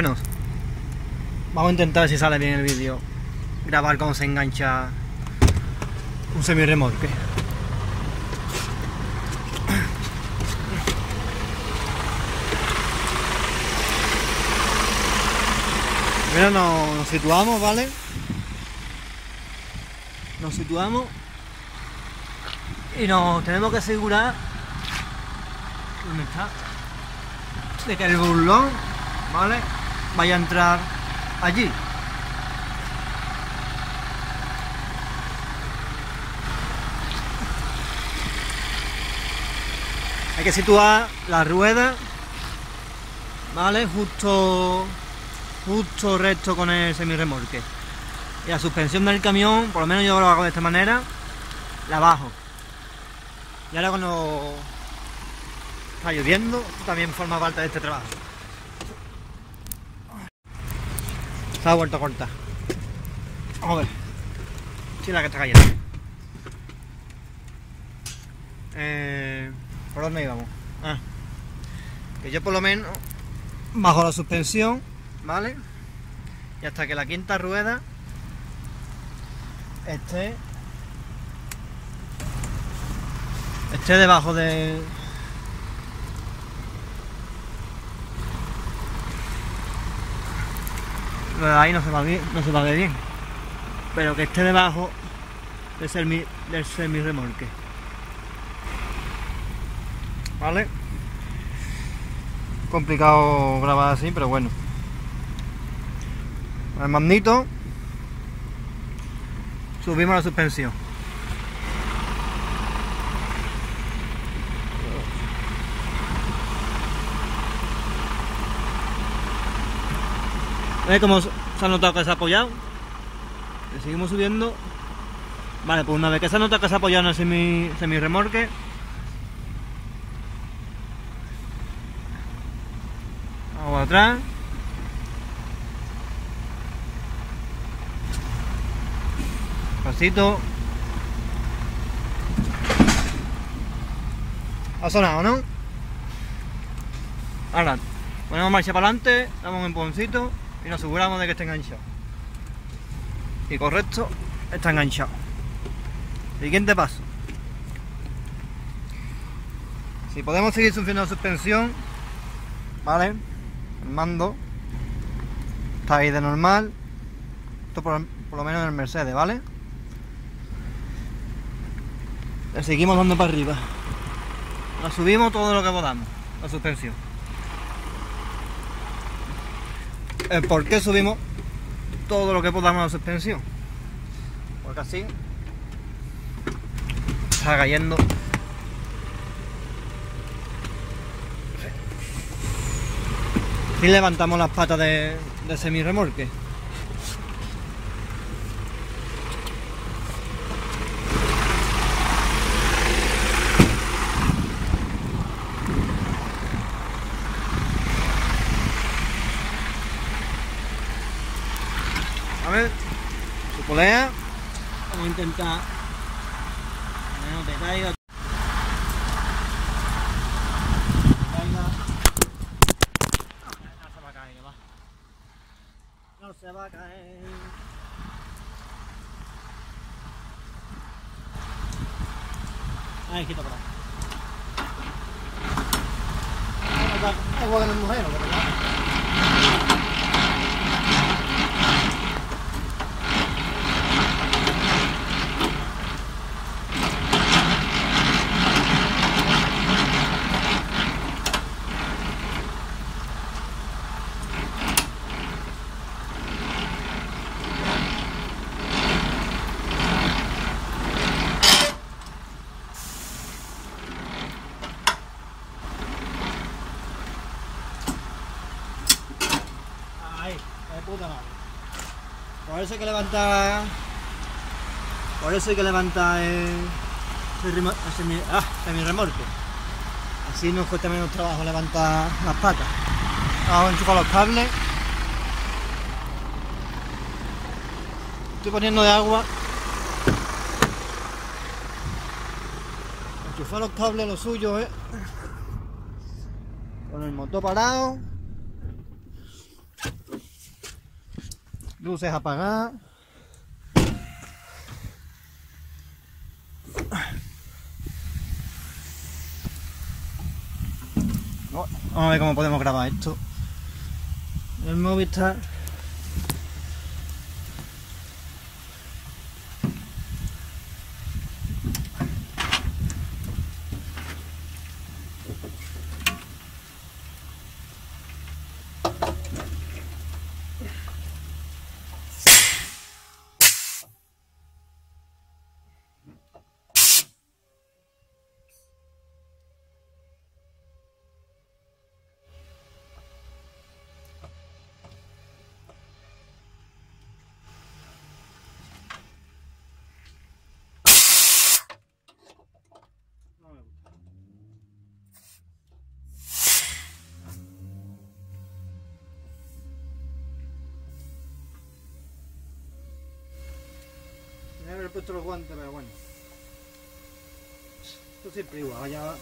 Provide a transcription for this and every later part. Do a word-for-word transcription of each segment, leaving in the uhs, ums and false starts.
Bueno, vamos a intentar, si sale bien el vídeo, grabar cómo se engancha un semirremolque. Primero nos, nos situamos, ¿vale? Nos situamos y nos tenemos que asegurar, ¿dónde está?, de que el burlón, ¿vale?, vaya a entrar allí. Hay que situar la rueda, ¿vale?, justo justo recto con el semirremolque. Y la suspensión del camión, por lo menos yo lo hago de esta manera, la bajo. Y ahora cuando está lloviendo, también forma parte de este trabajo. Se ha vuelto a cortar. Vamos a ver. Sí, la que está cayendo. Eh, ¿Por dónde íbamos? Ah. Que yo por lo menos bajo la suspensión, ¿vale? Y hasta que la quinta rueda esté esté debajo de... ahí no se va bien, no se va bien, pero que esté debajo del semi, del semirremolque, ¿vale? Complicado grabar así, pero bueno. El magnito, subimos la suspensión. ¿Veis cómo se ha notado que se ha apoyado? Le seguimos subiendo. Vale, pues una vez que se ha notado que se ha apoyado en el semi, semirremolque, vamos atrás. Pasito. Ha sonado, ¿no? Ahora, ponemos marcha para adelante, damos un empujoncito y nos aseguramos de que esté enganchado. Y correcto, está enganchado. Siguiente paso. Si podemos seguir subiendo la suspensión, ¿vale? El mando está ahí de normal. Esto por, por lo menos en el Mercedes, ¿vale? Le seguimos dando para arriba. La subimos todo lo que podamos, la suspensión. El por qué subimos todo lo que podamos la suspensión, porque así está cayendo. Y levantamos las patas de, de semirremolque. A ver, su polea. Vamos a intentar que no te caiga. Caiga. No se va a caer, va. No se va a caer. Ahí, quita para abajo. Es igual que en el mujero, ¿verdad? Por eso hay que levantar, por eso hay que levantar el, el, el ah, semirremolque. Así nos cuesta menos trabajo levantar las patas. Vamos a enchufar los cables. Estoy poniendo de agua. Enchufar los cables, lo suyo, eh. Con el motor parado. luces apagadas. Vamos a ver cómo podemos grabar esto. El Movistar. He puesto los guantes, pero bueno, esto siempre igual, allá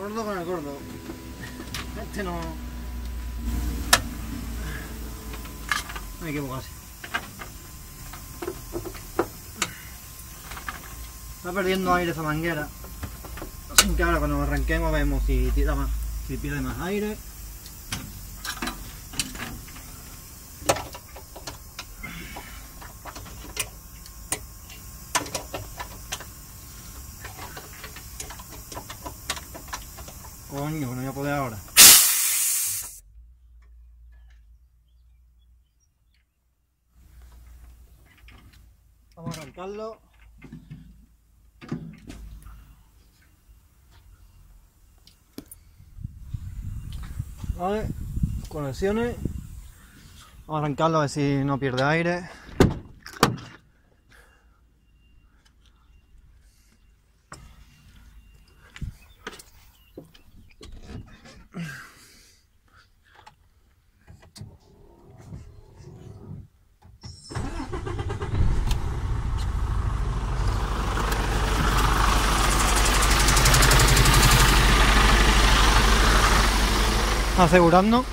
gordo con el gordo. Este no... Me equivoco así. Está perdiendo aire esa manguera. Así que ahora cuando lo arranquemos vemos si tira más, si pierde más aire. Coño, no voy a poder ahora. Vamos a arrancarlo. Vale, conexiones. Vamos a arrancarlo a ver si no pierde aire. Asegurando.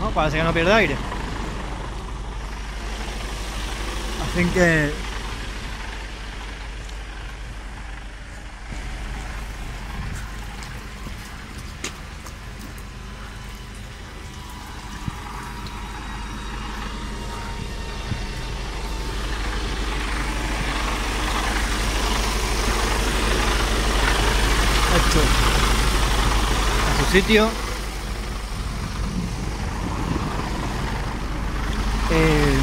No, parece que no pierde aire. Así que... a su sitio, eh,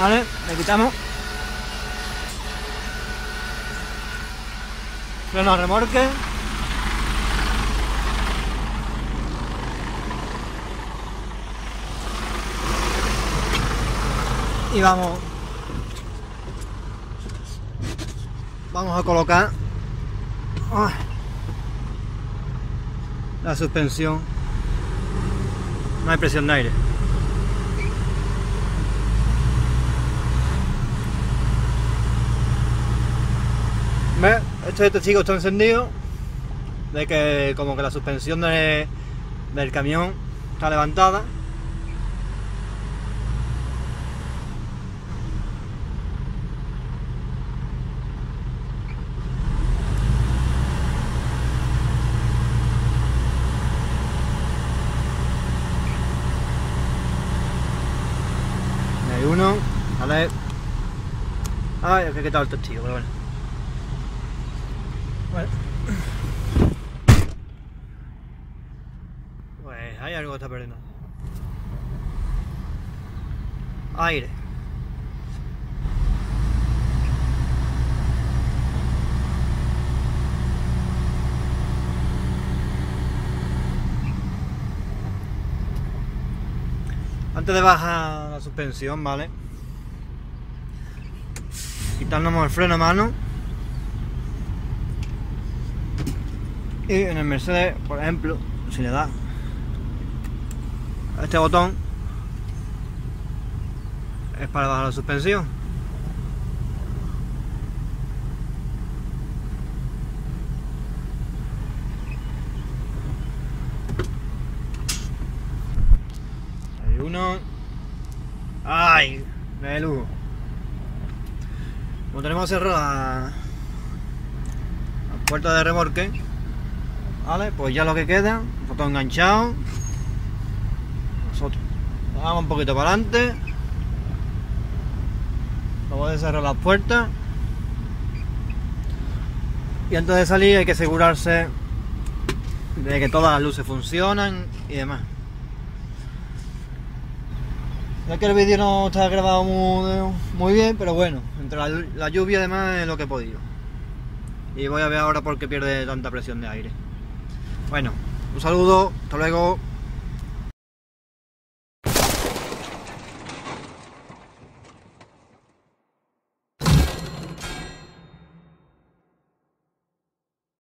vale, le quitamos freno a remolque, y vamos Vamos a colocar oh, la suspensión. No hay presión de aire. ¿Ves? Este testigo está encendido de que como que la suspensión de, del camión está levantada. Ah, ya que he quitado el tortillo, pero bueno. Bueno. Pues hay algo que está perdiendo. Aire. Antes de bajar la suspensión, ¿vale? Quitándonos el freno a mano. Y en el Mercedes, por ejemplo, si le da a este botón, es para bajar la suspensión. Hay uno. ¡Ay! De lujo. Como tenemos cerrada la puerta de remolque, vale, pues ya lo que queda, botón enganchado. Nosotros vamos un poquito para adelante. Vamos a cerrar las puertas. Y antes de salir hay que asegurarse de que todas las luces funcionan y demás. Ya que el vídeo no está grabado muy, muy bien, pero bueno, entre la, la lluvia además es lo que he podido. Y voy a ver ahora por qué pierde tanta presión de aire. Bueno, un saludo, hasta luego.